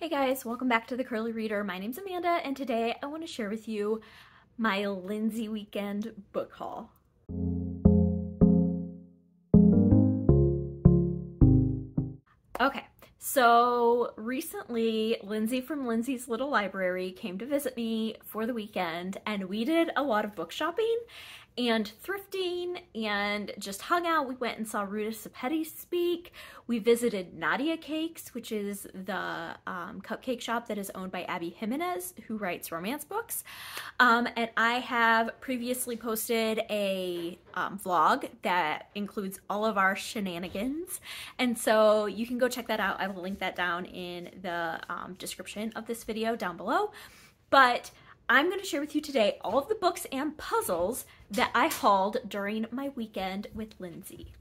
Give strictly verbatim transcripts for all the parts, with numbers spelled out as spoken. Hey guys, welcome back to The Curly Reader. My name's Amanda, and today I want to share with you my Lindsey Weekend book haul. Okay, so recently Lindsey from Lindsey's Little Library came to visit me for the weekend, and we did a lot of book shopping and thrifting and just hung out. We went and saw Ruta Sepetys speak. We visited Nadia Cakes, which is the um, cupcake shop that is owned by Abby Jimenez, who writes romance books. Um, and I have previously posted a um, vlog that includes all of our shenanigans. And so you can go check that out. I will link that down in the um, description of this video down below. But I'm going to share with you today all of the books and puzzles that I hauled during my weekend with Lindsey.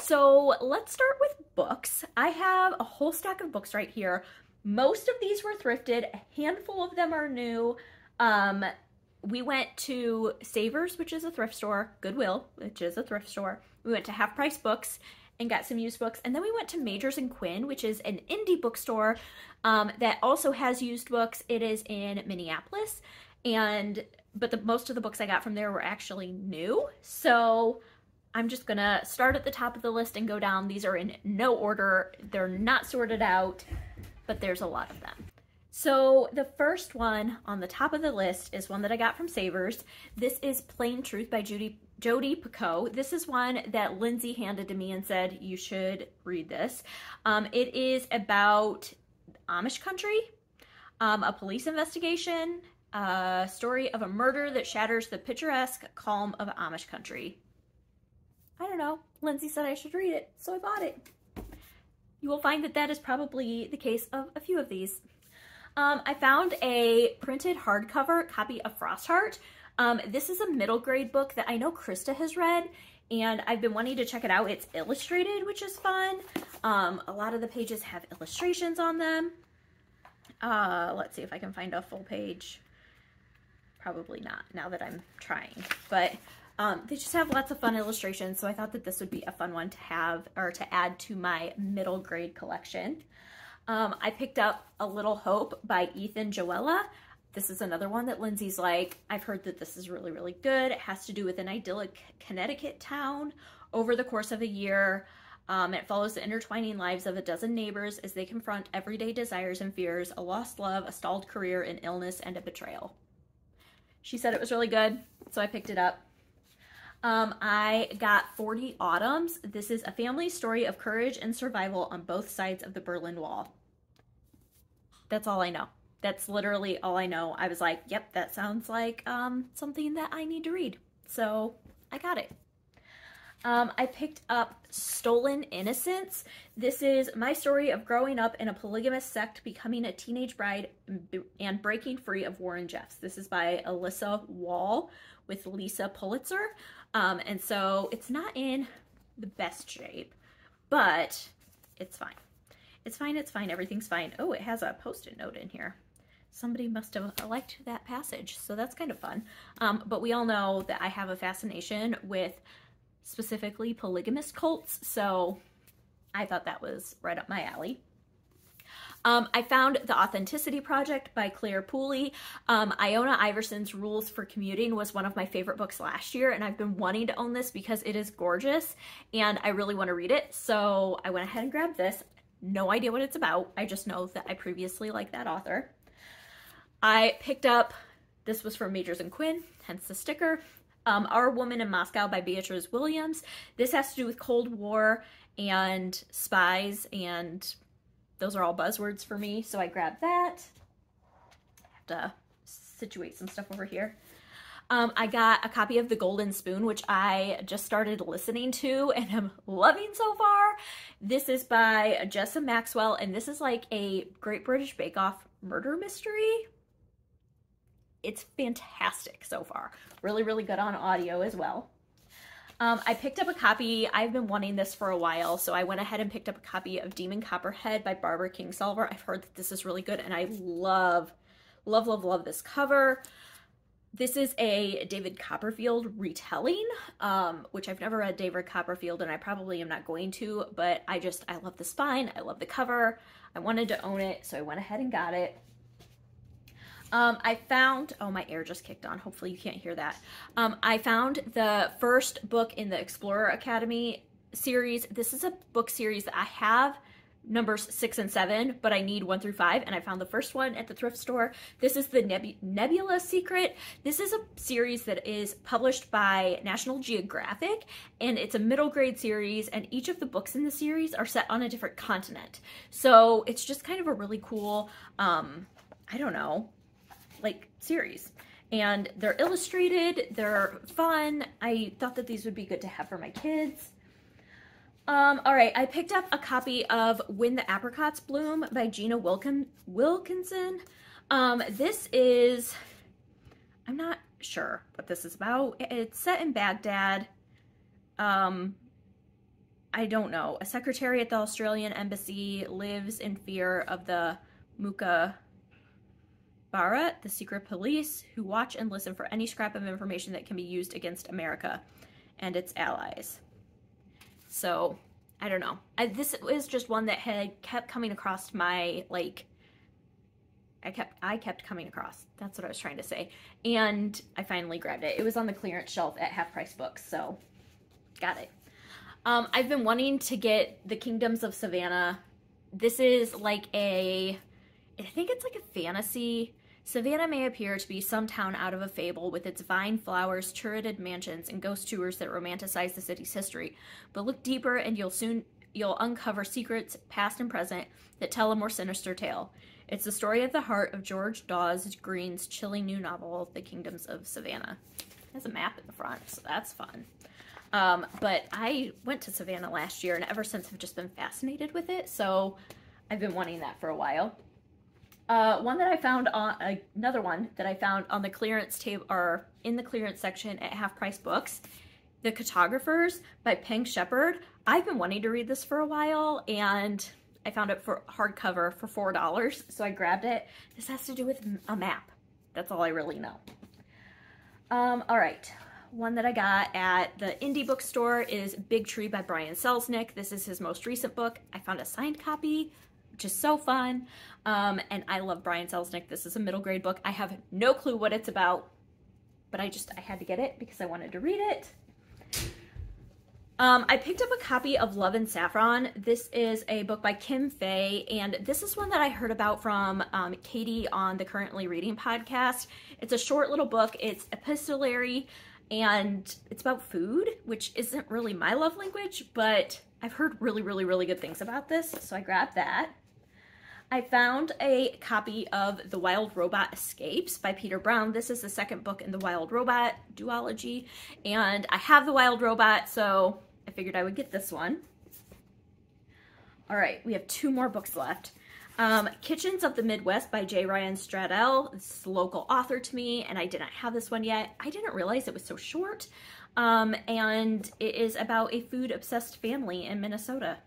So let's start with books. I have a whole stack of books right here. Most of these were thrifted. A handful of them are new. Um, we went to Savers, which is a thrift store, Goodwill, which is a thrift store. We went to Half Price Books and got some used books. And then we went to Majors and Quinn, which is an indie bookstore um, that also has used books. It is in Minneapolis. And, but the most of the books I got from there were actually new. So I'm just gonna start at the top of the list and go down. These are in no order. They're not sorted out, but there's a lot of them. So the first one on the top of the list is one that I got from Savers. This is Plain Truth by Judy Jody Picoult. This is one that Lindsey handed to me and said, you should read this. Um, it is about Amish country, um, a police investigation, a story of a murder that shatters the picturesque calm of Amish country. I don't know. Lindsey said I should read it, so I bought it. You will find that that is probably the case of a few of these. Um, I found a printed hardcover copy of Frostheart. Um, this is a middle grade book that I know Krista has read, and I've been wanting to check it out. It's illustrated, which is fun. Um, a lot of the pages have illustrations on them. Uh, let's see if I can find a full page. Probably not, now that I'm trying. But um, they just have lots of fun illustrations, so I thought that this would be a fun one to have or to add to my middle grade collection. Um, I picked up A Little Hope by Ethan Joella. This is another one that Lindsey's like, I've heard that this is really, really good. It has to do with an idyllic Connecticut town over the course of a year. Um, it follows the intertwining lives of a dozen neighbors as they confront everyday desires and fears, a lost love, a stalled career, an illness, and a betrayal. She said it was really good, so I picked it up. Um, I got forty Autumns. This is a family story of courage and survival on both sides of the Berlin Wall. That's all I know. That's literally all I know. I was like, yep, that sounds like um, something that I need to read. So I got it. Um, I picked up Stolen Innocence. This is my story of growing up in a polygamous sect, becoming a teenage bride, and breaking free of Warren Jeffs. This is by Alyssa Wall with Lisa Pulitzer. Um, and so it's not in the best shape, but it's fine. It's fine, it's fine, everything's fine. Oh, it has a post-it note in here. Somebody must have liked that passage, so that's kind of fun. Um, but we all know that I have a fascination with specifically polygamous cults, so I thought that was right up my alley. Um, I found The Authenticity Project by Claire Pooley. Um, Iona Iverson's Rules for Commuting was one of my favorite books last year, and I've been wanting to own this because it is gorgeous, and I really want to read it, so I went ahead and grabbed this. No idea what it's about. I just know that I previously liked that author. I picked up, this was from Majors and Quinn, hence the sticker, Um, Our Woman in Moscow by Beatrice Williams. This has to do with Cold War and spies, and those are all buzzwords for me, so I grabbed that. I have to situate some stuff over here. Um, I got a copy of The Golden Spoon, which I just started listening to and I'm loving so far. This is by Jessica Maxwell, and this is like a Great British Bake Off murder mystery. It's fantastic so far. Really, really good on audio as well. Um, I picked up a copy. I've been wanting this for a while, so I went ahead and picked up a copy of Demon Copperhead by Barbara Kingsolver. I've heard that this is really good, and I love, love, love, love this cover. This is a David Copperfield retelling, um, which I've never read David Copperfield and I probably am not going to, but I just, I love the spine. I love the cover. I wanted to own it, so I went ahead and got it. Um, I found, oh, my air just kicked on. Hopefully you can't hear that. Um, I found the first book in the Explorer Academy series. This is a book series that I have numbers six and seven, but I need one through five, and I found the first one at the thrift store. This is the Neb Nebula Secret. This is a series that is published by National Geographic, and it's a middle grade series, and each of the books in the series are set on a different continent. So it's just kind of a really cool, um, I don't know, like series. And they're illustrated, they're fun. I thought that these would be good to have for my kids. Um, all right, I picked up a copy of When the Apricots Bloom by Gina Wilkin Wilkinson. Um, this is, I'm not sure what this is about. It's set in Baghdad. Um, I don't know. A secretary at the Australian embassy lives in fear of the Mukhabarat, the secret police, who watch and listen for any scrap of information that can be used against America and its allies. So, I don't know. I, this is just one that had kept coming across my, like, I kept, I kept coming across. That's what I was trying to say. And I finally grabbed it. It was on the clearance shelf at Half Price Books, so got it. Um, I've been wanting to get the Kingdoms of Savannah. This is like a, I think it's like a fantasy. Savannah may appear to be some town out of a fable with its vine flowers, turreted mansions, and ghost tours that romanticize the city's history. But look deeper and you'll soon you'll uncover secrets, past and present, that tell a more sinister tale. It's the story at the heart of George Dawes Green's chilling new novel, The Kingdoms of Savannah. It has a map in the front, so that's fun. Um, but I went to Savannah last year, and ever since I've just been fascinated with it, so I've been wanting that for a while. Uh, one that I found on uh, another one that I found on the clearance table or in the clearance section at Half Price Books, The Cartographers by Peng Shepherd. I've been wanting to read this for a while, and I found it for hardcover for four dollars, so I grabbed it. This has to do with a map. That's all I really know. Um, all right, one that I got at the indie bookstore is Big Tree by Brian Selznick. This is his most recent book. I found a signed copy, which is so fun. Um, and I love Brian Selznick. This is a middle grade book. I have no clue what it's about, but I just, I had to get it because I wanted to read it. Um, I picked up a copy of Love and Saffron. This is a book by Kim Fay, and this is one that I heard about from um, Katie on the Currently Reading podcast. It's a short little book. It's epistolary, and it's about food, which isn't really my love language, but I've heard really, really, really good things about this, so I grabbed that. I found a copy of The Wild Robot Escapes by Peter Brown. This is the second book in the Wild Robot duology, and I have The Wild Robot, so I figured I would get this one. All right, we have two more books left. Um, Kitchens of the Midwest by J. Ryan Stradell. This is a local author to me, and I did not have this one yet. I didn't realize it was so short, um, and it is about a food-obsessed family in Minnesota.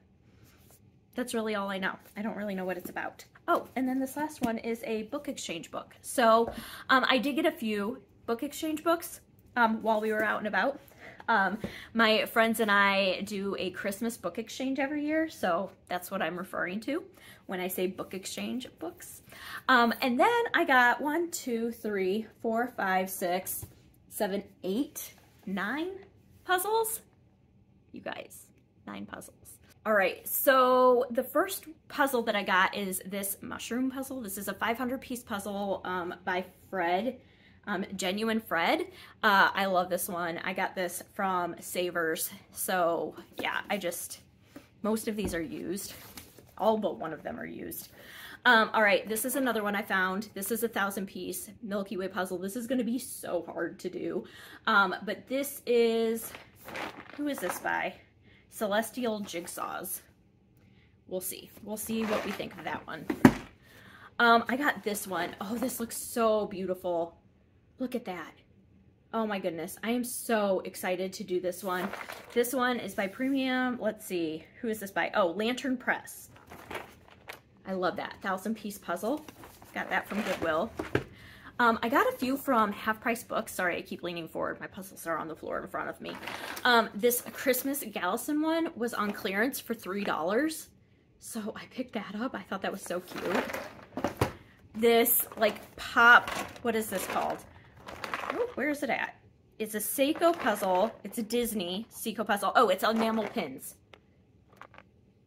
That's really all I know. I don't really know what it's about. Oh, and then this last one is a book exchange book. So um, I did get a few book exchange books um, while we were out and about. Um, my friends and I do a Christmas book exchange every year, so that's what I'm referring to when I say book exchange books. Um, and then I got one, two, three, four, five, six, seven, eight, nine puzzles. You guys, nine puzzles. All right, so the first puzzle that I got is this mushroom puzzle. This is a five hundred piece puzzle um, by Fred, um, Genuine Fred. Uh, I love this one. I got this from Savers. So yeah, I just, most of these are used. All but one of them are used. Um, all right, this is another one I found. This is a thousand piece Milky Way puzzle. This is gonna be so hard to do. Um, but this is, who is this by? Celestial Jigsaws. We'll see. We'll see what we think of that one. Um, I got this one. Oh, this looks so beautiful. Look at that. Oh my goodness. I am so excited to do this one. This one is by Premium. Let's see. Who is this by? Oh, Lantern Press. I love that. Thousand piece puzzle. Got that from Goodwill. Um, I got a few from Half Price Books. Sorry, I keep leaning forward. My puzzles are on the floor in front of me. Um, this Christmas Gallison one was on clearance for three dollars. So I picked that up. I thought that was so cute. This, like, pop, what is this called? Oh, where is it at? It's a Seiko puzzle. It's a Disney Seiko puzzle. Oh, it's enamel pins.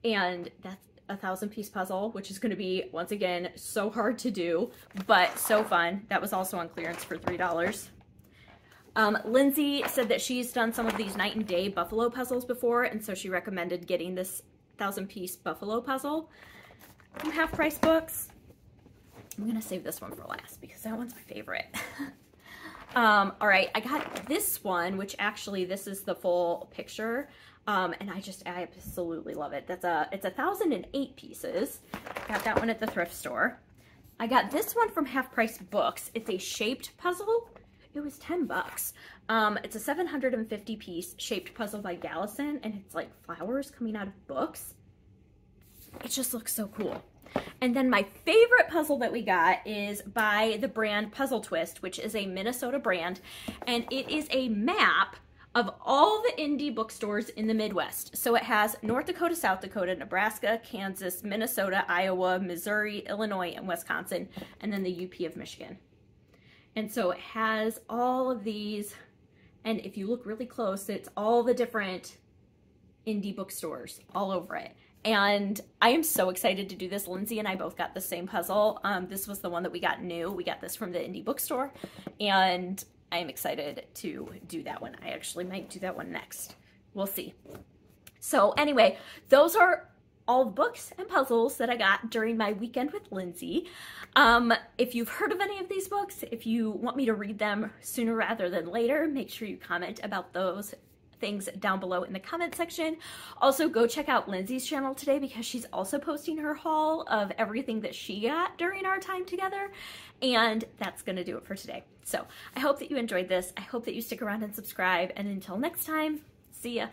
And that's a thousand piece puzzle, which is going to be, once again, so hard to do, but so fun. That was also on clearance for three dollars. Um, Lindsay said that she's done some of these night and day buffalo puzzles before, and so she recommended getting this thousand piece buffalo puzzle from Half Price Books. I'm going to save this one for last because that one's my favorite. um, all right, I got this one, which actually this is the full picture. Um, and I just, I absolutely love it. That's a, it's a thousand and eight pieces. Got that one at the thrift store. I got this one from Half Price Books. It's a shaped puzzle. It was ten bucks. Um, it's a seven hundred fifty piece shaped puzzle by Gallison, and it's like flowers coming out of books. It just looks so cool. And then my favorite puzzle that we got is by the brand Puzzle Twist, which is a Minnesota brand, and it is a map of all the indie bookstores in the Midwest. So it has North Dakota, South Dakota, Nebraska, Kansas, Minnesota, Iowa, Missouri, Illinois, and Wisconsin, and then the U P of Michigan. And so it has all of these, and if you look really close, it's all the different indie bookstores all over it. And I am so excited to do this. Lindsay and I both got the same puzzle. Um, this was the one that we got new. We got this from the indie bookstore, and I'm excited to do that one. I actually might do that one next. We'll see. So anyway, those are all the books and puzzles that I got during my weekend with Lindsay. Um, if you've heard of any of these books, if you want me to read them sooner rather than later, make sure you comment about those things down below in the comment section. Also, go check out Lindsay's channel today because she's also posting her haul of everything that she got during our time together. And that's gonna do it for today. So I hope that you enjoyed this. I hope that you stick around and subscribe. And until next time, see ya.